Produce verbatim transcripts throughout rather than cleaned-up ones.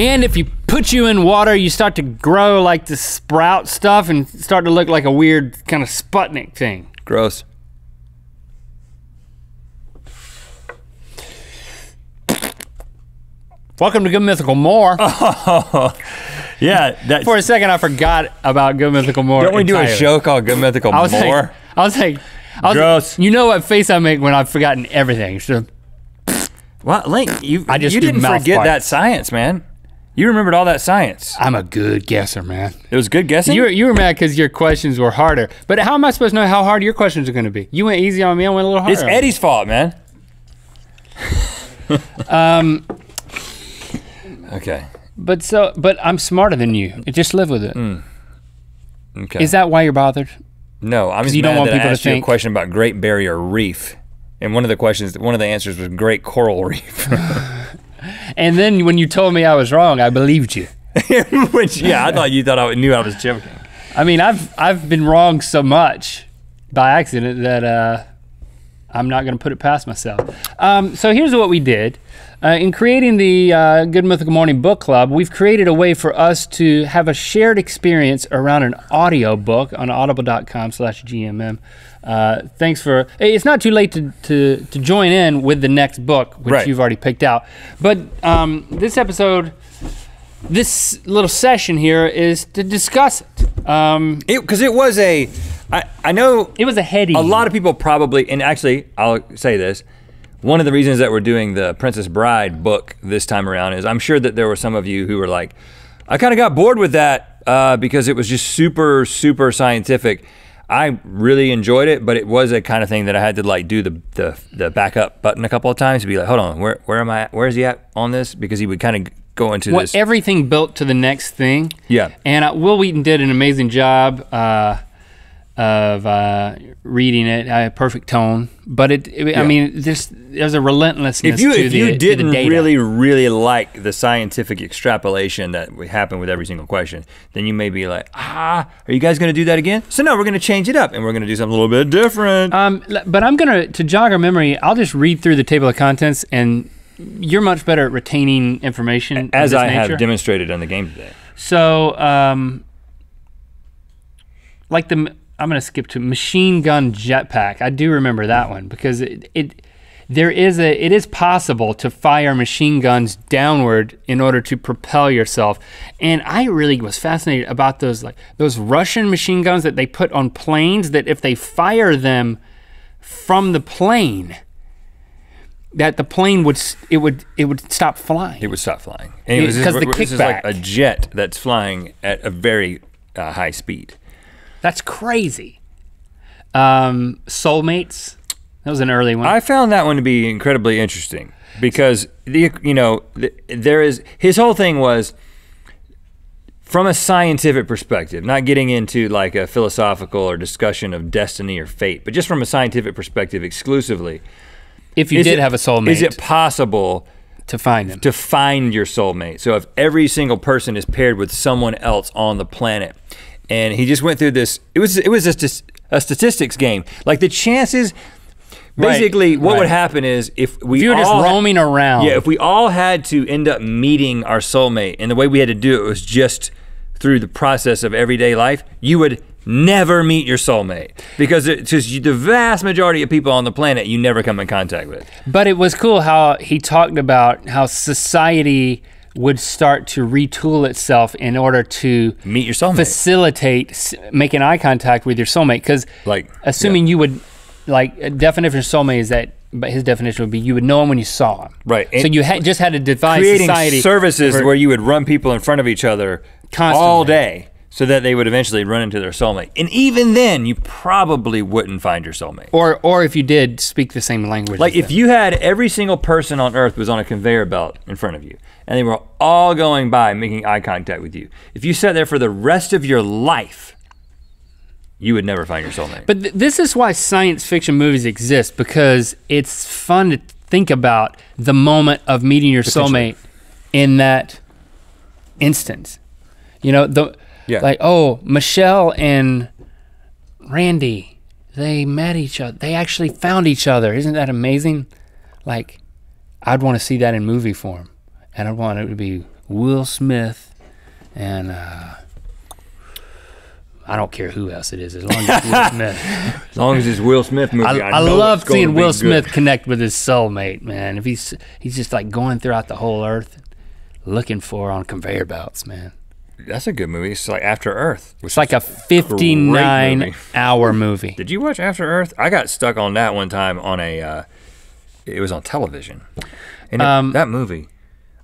And if you put you in water, you start to grow like this sprout stuff and start to look like a weird kind of Sputnik thing. Gross. Welcome to Good Mythical More. Oh, yeah. That's... For a second, I forgot about Good Mythical More. Don't we entirely. do a show called Good Mythical I was More? Like, I was like, I was gross. Like, you know what face I make when I've forgotten everything. So, well, Link, you, I just you didn't forget parts. that science, man. You remembered all that science. I'm a good guesser, man. It was good guessing? You were, you were mad because your questions were harder. But how am I supposed to know how hard your questions are gonna be? You went easy on me, I went a little harder. It's Eddie's fault, man. um. Okay. But so, but I'm smarter than you. Just live with it. Mm. Okay. Is that why you're bothered? No, I'm just you mad don't want that people I asked to you think. a question about Great Barrier Reef. And one of the questions, one of the answers was Great Coral Reef. And then when you told me I was wrong, I believed you. Which, yeah, I thought you thought I knew I was joking. I mean, I've I've been wrong so much by accident that uh, I'm not gonna put it past myself. Um, so here's what we did. Uh, in creating the uh, Good Mythical Morning Book Club, we've created a way for us to have a shared experience around an audio book on audible dot com slash G M M. Uh, thanks for, it's not too late to, to, to join in with the next book, which right. you've already picked out. But um, this episode, this little session here is to discuss it. Um, it, 'cause it was a, I, I know- It was a heady. A lot of people probably, and actually I'll say this, one of the reasons that we're doing the Princess Bride book this time around is I'm sure that there were some of you who were like, I kind of got bored with that uh, because it was just super, super scientific. I really enjoyed it, but it was a kind of thing that I had to like do the the, the back up button a couple of times to be like, hold on, where, where am I at? Where is he at on this? Because he would kind of go into well, this. Everything built to the next thing. Yeah. And uh, Will Wheaton did an amazing job uh, of uh, reading it, I had perfect tone, but it, it yeah. I mean, this, there's a relentlessness if you, to, if the, you didn't to the data. really, really like the scientific extrapolation that happened with every single question, then you may be like, ah, are you guys gonna do that again? So no, we're gonna change it up and we're gonna do something a little bit different. Um, but I'm gonna, to jog our memory, I'll just read through the table of contents and you're much better at retaining information. As I nature. have demonstrated on the game today. So, um, like the, I'm gonna skip to machine gun jetpack. I do remember that one because it, it there is a it is possible to fire machine guns downward in order to propel yourself. And I really was fascinated about those like those Russian machine guns that they put on planes that if they fire them from the plane, that the plane would it would it would stop flying. It would stop flying. And it was because the kickback. This is like a jet that's flying at a very uh, high speed. That's crazy. Um, Soulmates, that was an early one. I found that one to be incredibly interesting because the you know the, there is his whole thing was from a scientific perspective, not getting into like a philosophical or discussion of destiny or fate, but just from a scientific perspective exclusively. If you did it, have a soulmate, is it possible to find them? To find your soulmate. So if every single person is paired with someone else on the planet. And he just went through this, it was it was just a, a statistics game. Like the chances, basically right, what right. would happen is if we if you were all- were just roaming around. Yeah, if we all had to end up meeting our soulmate and the way we had to do it was just through the process of everyday life, you would never meet your soulmate. Because it's just the vast majority of people on the planet you never come in contact with. But it was cool how he talked about how society would start to retool itself in order to meet your soulmate, facilitate making eye contact with your soulmate. Because, like, assuming yeah. you would, like, a definition of soulmate is that, but his definition would be you would know him when you saw him. Right. And so you ha just had to devise creating society services for, where you would run people in front of each other constantly. all day, so that they would eventually run into their soulmate. And even then, you probably wouldn't find your soulmate. Or, or if you did, speak the same language. Like, if them. you had every single person on Earth was on a conveyor belt in front of you. And they were all going by making eye contact with you. If you sat there for the rest of your life, you would never find your soulmate. But th this is why science fiction movies exist, because it's fun to think about the moment of meeting your soulmate in that instance. You know, the yeah. like, oh, Michelle and Randy, they met each other. They actually found each other. Isn't that amazing? Like, I'd want to see that in movie form. And I want it to be Will Smith, and uh, I don't care who else it is, as long as Will Smith. As long as it's Will Smith movie, I, I, I know love it's seeing Will Smith good. connect with his soulmate, man. If he's he's just like going throughout the whole earth, looking for on conveyor belts, man. That's a good movie. It's like After Earth. It's like a fifty-nine hour movie. Did you watch After Earth? I got stuck on that one time on a, uh, it was on television. And um, it, that movie,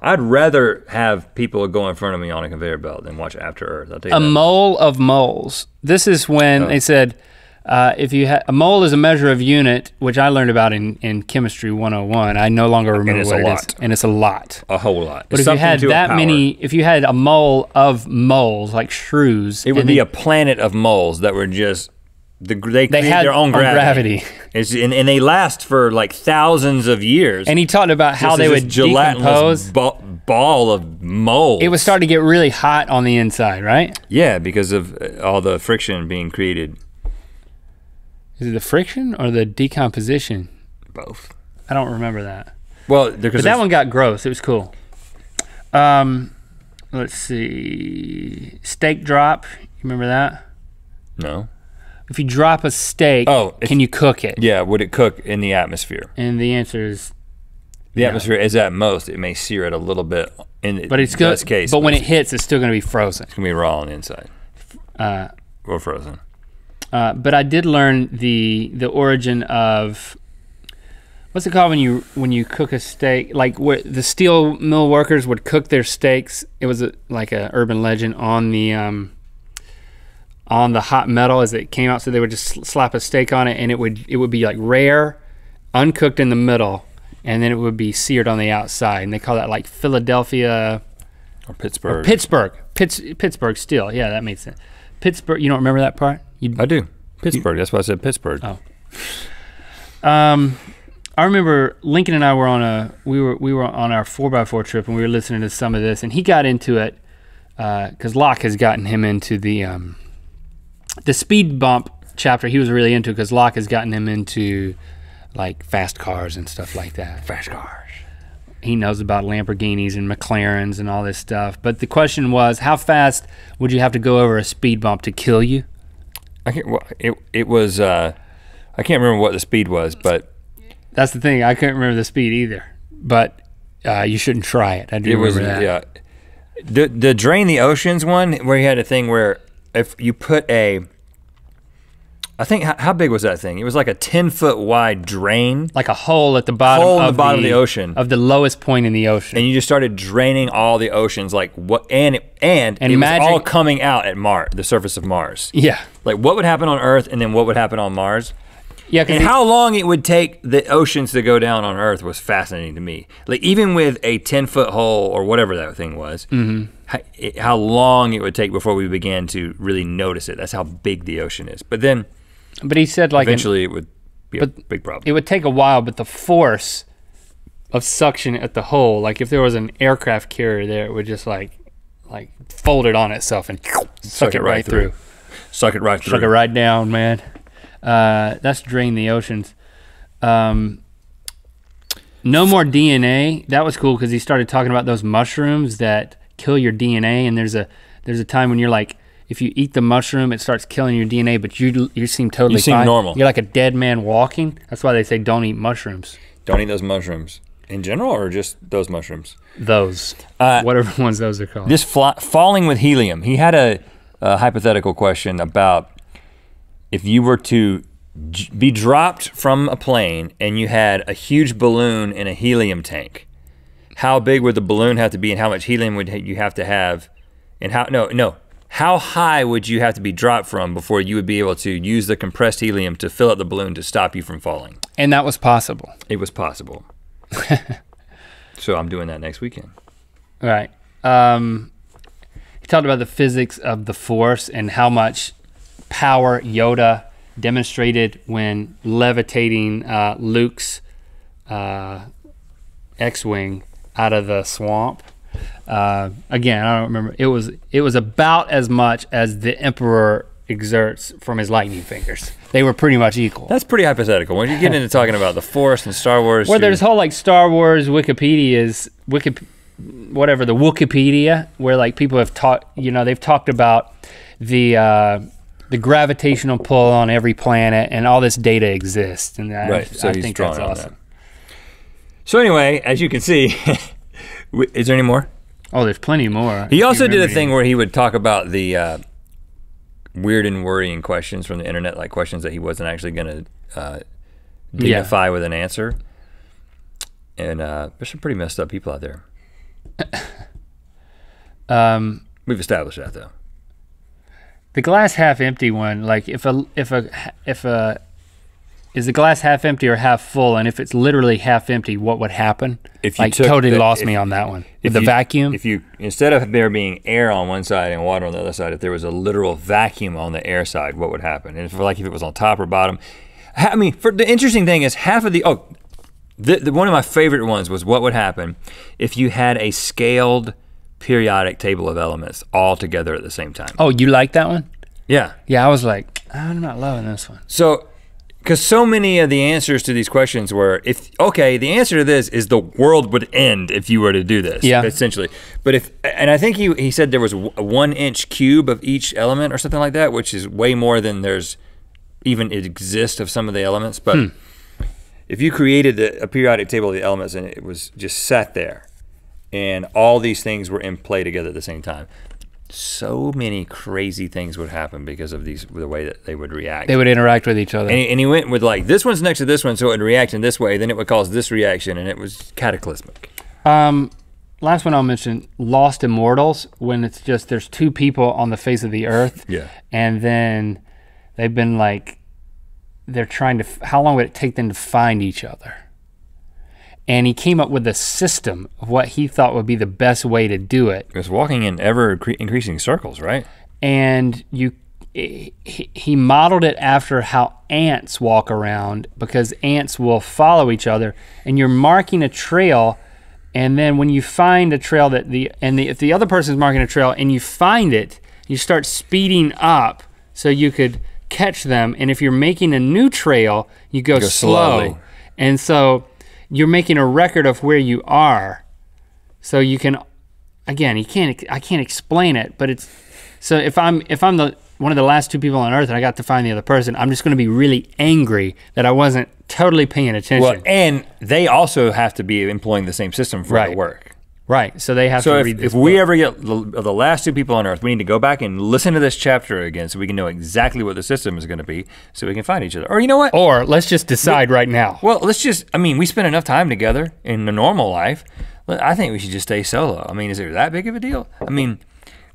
I'd rather have people go in front of me on a conveyor belt than watch After Earth. I'll tell you a that. mole of moles. This is when oh. they said, uh, if you ha a mole is a measure of unit, which I learned about in, in Chemistry one oh one. I no longer remember what it is. And it's a lot. A whole lot. But it's if you had that many, if you had a mole of moles, like shrews. It would be a planet of moles that were just, the, they, they had their own gravity. gravity. It's, and, and they last for like thousands of years. And he talked about how they would decompose. Ball of mold. It was starting to get really hot on the inside, right? Yeah, because of all the friction being created. Is it the friction or the decomposition? Both. I don't remember that. Well, because but that one got gross. It was cool. Um, let's see. Steak drop. You remember that? No. If you drop a steak, oh, can you cook it? Yeah, would it cook in the atmosphere? And the answer is The no. atmosphere is at most, it may sear it a little bit in the best case. But when it hits, it's still gonna be frozen. It's gonna be raw on the inside. Uh, or frozen. Uh, but I did learn the the origin of, what's it called when you when you cook a steak? Like where the steel mill workers would cook their steaks. It was a, like an urban legend on the, um, on the hot metal as it came out. So they would just slap a steak on it and it would, it would be like rare, uncooked in the middle, and then it would be seared on the outside. And they call that like Philadelphia. Or Pittsburgh. Or Pittsburgh. Pitts, Pittsburgh steel. Yeah, that makes sense. Pittsburgh, you don't remember that part? You, I do. Pittsburgh, you, that's why I said Pittsburgh. Oh. Um, I remember Lincoln and I were on a, we were we were on our four by four trip and we were listening to some of this and he got into it, because uh, Locke has gotten him into the, um, the speed bump chapter he was really into because Locke has gotten him into like fast cars and stuff like that. Fast cars. He knows about Lamborghinis and McLarens and all this stuff. But the question was, how fast would you have to go over a speed bump to kill you? I can't, well, it, it was, uh, I can't remember what the speed was, but. That's the thing, I couldn't remember the speed either. But uh, you shouldn't try it, I do it remember was, that. Yeah. The, the Drain the Oceans one, where he had a thing where if you put a, I think, how, how big was that thing? It was like a ten foot wide drain. Like a hole at the bottom, hole in the of, bottom the, of the ocean. Of the lowest point in the ocean. And you just started draining all the oceans, like what, and it, and, and it imagine, was all coming out at Mars, the surface of Mars. Yeah. Like what would happen on Earth and then what would happen on Mars? Yeah. And how long it would take the oceans to go down on Earth was fascinating to me. Like even with a ten foot hole or whatever that thing was, mm-hmm. how, it, how long it would take before we began to really notice it. That's how big the ocean is. But then, But he said like- Eventually an, it would be a big problem. It would take a while, but the force of suction at the hole, like if there was an aircraft carrier there, it would just like like fold it on itself and suck, suck it, it right, right through. through. Suck it right through. Suck it right down, man. Uh, that's Drain the Oceans. Um, no More D N A, that was cool because he started talking about those mushrooms that kill your D N A and there's a there's a time when you're like, if you eat the mushroom, it starts killing your D N A, but you you seem totally you seem fine. normal. You're like a dead man walking. That's why they say don't eat mushrooms. Don't eat those mushrooms. In general or just those mushrooms? Those, uh, whatever ones those are called. This fly, falling with helium. He had a, a hypothetical question about if you were to j be dropped from a plane and you had a huge balloon in a helium tank, how big would the balloon have to be and how much helium would you have to have? And how, no, no. How high would you have to be dropped from before you would be able to use the compressed helium to fill up the balloon to stop you from falling? And that was possible. It was possible. So I'm doing that next weekend. All right. Um, he talked about the physics of the force and how much power Yoda demonstrated when levitating uh, Luke's uh, X-Wing out of the swamp. Uh, again, I don't remember. It was it was about as much as the Emperor exerts from his lightning fingers. They were pretty much equal. That's pretty hypothetical. When you get into talking about the Force and Star Wars, well, there's whole like Star Wars Wikipedia's Wiki whatever, the Wookiepedia, where like people have taught, you know, they've talked about the uh, the gravitational pull on every planet, and all this data exists, and I, right. so I think that's awesome. That. So anyway, as you can see, is there any more? Oh, there's plenty more. He also did a thing where he would talk about the uh, weird and worrying questions from the internet, like questions that he wasn't actually gonna uh, dignify yeah. with an answer. And uh, there's some pretty messed up people out there. um, We've established that though. The glass half empty one, like if a, if a, if a, is the glass half empty or half full? And if it's literally half empty, what would happen? If you like took totally the, lost if, me on that one. If the you, vacuum? If you, instead of there being air on one side and water on the other side, if there was a literal vacuum on the air side, what would happen? And if like if it was on top or bottom, I mean, for the interesting thing is half of the, oh, the, the, one of my favorite ones was what would happen if you had a scaled periodic table of elements all together at the same time. Oh, you like that one? Yeah. Yeah, I was like, I'm not loving this one. So, because so many of the answers to these questions were, if, okay, the answer to this is the world would end if you were to do this, yeah. essentially. But if, and I think he, he said there was a one inch cube of each element or something like that, which is way more than there's even it exists of some of the elements, but hmm. if you created the, a periodic table of the elements and it was just sat there and all these things were in play together at the same time, so many crazy things would happen because of these, the way that they would react. They would interact with each other. And, and he went with like, this one's next to this one, so it would react in this way, then it would cause this reaction, and it was cataclysmic. Um, last one I'll mention, Lost Immortals, when it's just, there's two people on the face of the earth. Yeah. And then they've been like, they're trying to, how long would it take them to find each other? And he came up with a system of what he thought would be the best way to do it. It was walking in ever increasing circles, right? And you, he modeled it after how ants walk around, because ants will follow each other, and you're marking a trail, and then when you find a trail that the, and the, if the other person's marking a trail and you find it, you start speeding up so you could catch them, and if you're making a new trail, you go, you go slow. Slowly. And so you're making a record of where you are. So you can, again, you can't, I can't explain it, but it's, so if I'm, if I'm the, one of the last two people on earth and I got to find the other person, I'm just gonna be really angry that I wasn't totally paying attention. Well, and they also have to be employing the same system for right. their work. Right, so they have so to read this So if we book. ever get the, the last two people on earth, we need to go back and listen to this chapter again so we can know exactly what the system is gonna be so we can find each other. Or you know what? Or let's just decide we, right now. Well, let's just, I mean, we spend enough time together in the normal life. I think we should just stay solo. I mean, is it that big of a deal? I mean,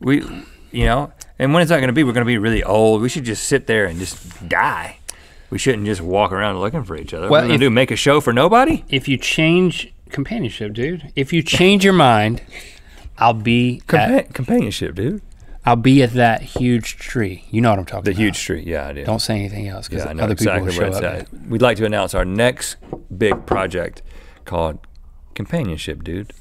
we, you know, and when it's not gonna be, we're gonna be really old. We should just sit there and just die. We shouldn't just walk around looking for each other. Well, what are we gonna do, make a show for nobody? If you change, companionship, dude. If you change your mind, I'll be Compa at, companionship, dude. I'll be at that huge tree. You know what I'm talking the about. The huge tree, yeah, I do. Don't say anything else because yeah, other exactly people will show up. At. We'd like to announce our next big project called Companionship, Dude.